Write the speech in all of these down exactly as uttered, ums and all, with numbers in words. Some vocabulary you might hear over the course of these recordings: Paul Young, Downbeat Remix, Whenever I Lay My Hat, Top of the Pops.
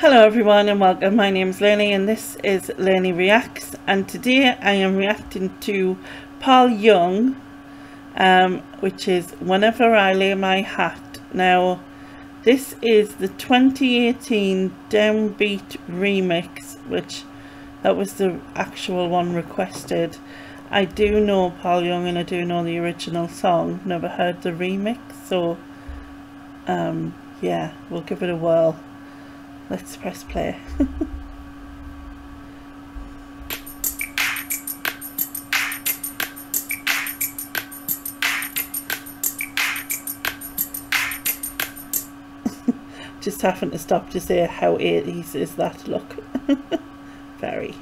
Hello everyone and welcome. My name is Lenny and this is Lenny Reacts, and today I am reacting to Paul Young, um, which is Whenever I Lay My Hat. Now this is the twenty eighteen Downbeat Remix, which that was the actual one requested. I do know Paul Young and I do know the original song, never heard the remix, so um, yeah, we'll give it a whirl. Let's press play. Just having to stop to say how eighties is that look. Very.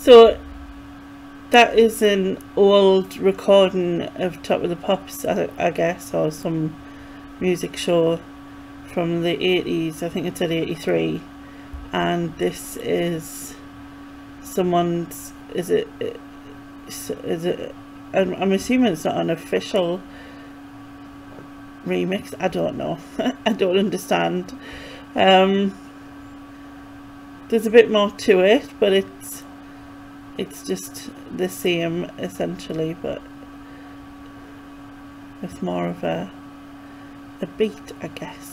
So that is an old recording of Top of the Pops, I, I guess, or some music show from the eighties. I think it said eighty-three, and this is someone's. Is it? Is it? I'm, I'm assuming it's not an official remix. I don't know. I don't understand. Um, there's a bit more to it, but it's. It's just the same essentially, but with more of a a beat, I guess.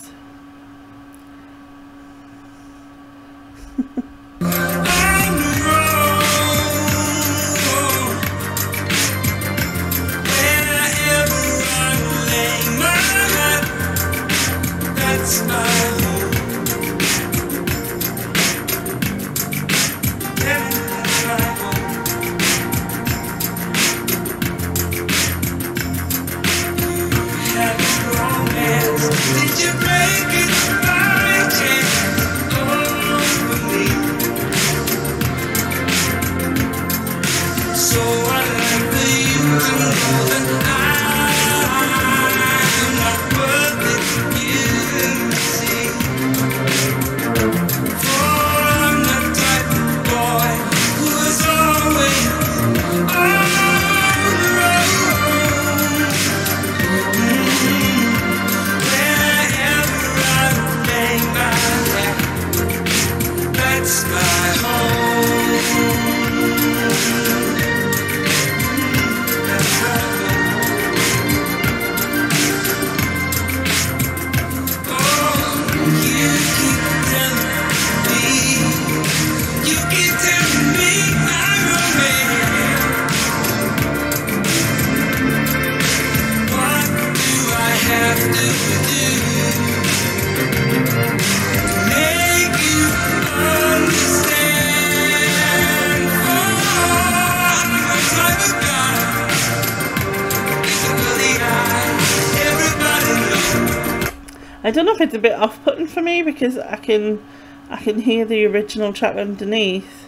I don't know if it's a bit off-putting for me, because I can I can hear the original track underneath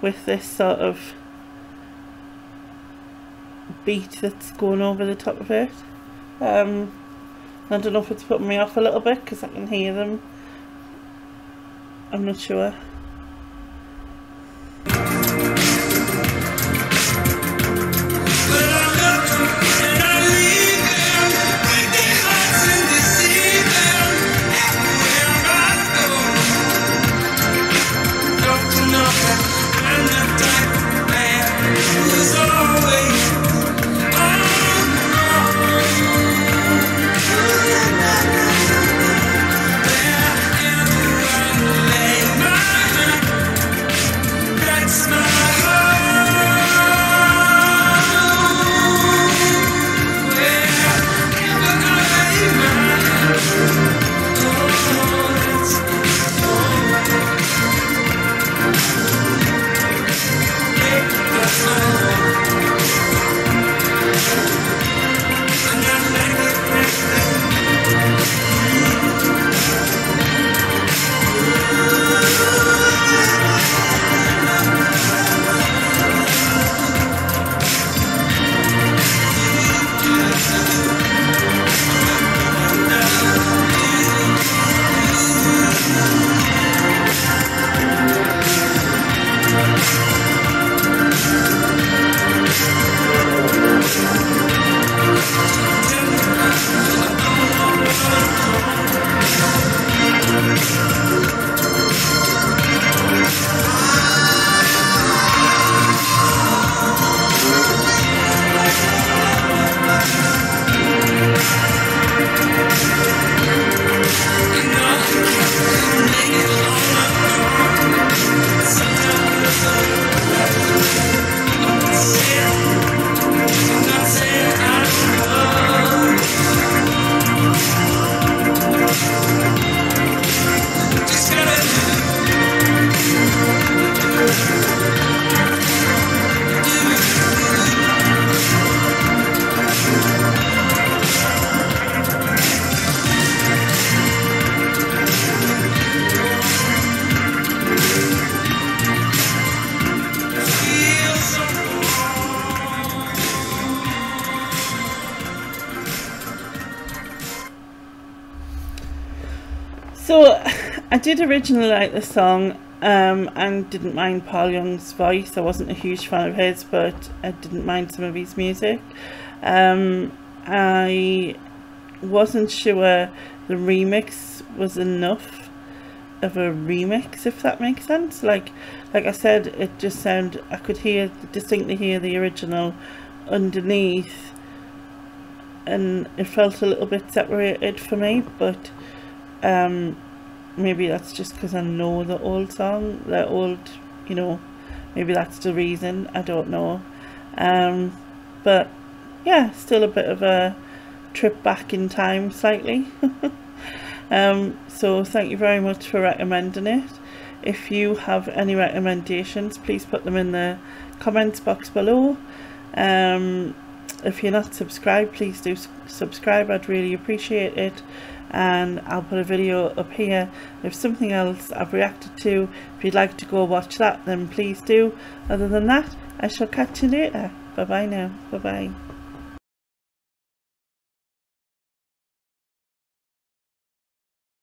with this sort of beat that's going over the top of it. Um, I don't know if it's putting me off a little bit because I can hear them. I'm not sure. So I did originally like the song, um, and didn't mind Paul Young's voice. I wasn't a huge fan of his, but I didn't mind some of his music. Um, I wasn't sure the remix was enough of a remix, if that makes sense. Like, like I said, it just sounded, I could hear, distinctly hear the original underneath, and it felt a little bit separated for me. But um, maybe that's just because I know the old song, the old, you know, maybe that's the reason, I don't know. Um, but yeah, still a bit of a trip back in time slightly. Um, so thank you very much for recommending it. If you have any recommendations, please put them in the comments box below. Um, if you're not subscribed, please do subscribe, I'd really appreciate it. And I'll put a video up here if something else I've reacted to. If you'd like to go watch that, then please do. Other than that, I shall catch you later. Bye bye now. Bye bye.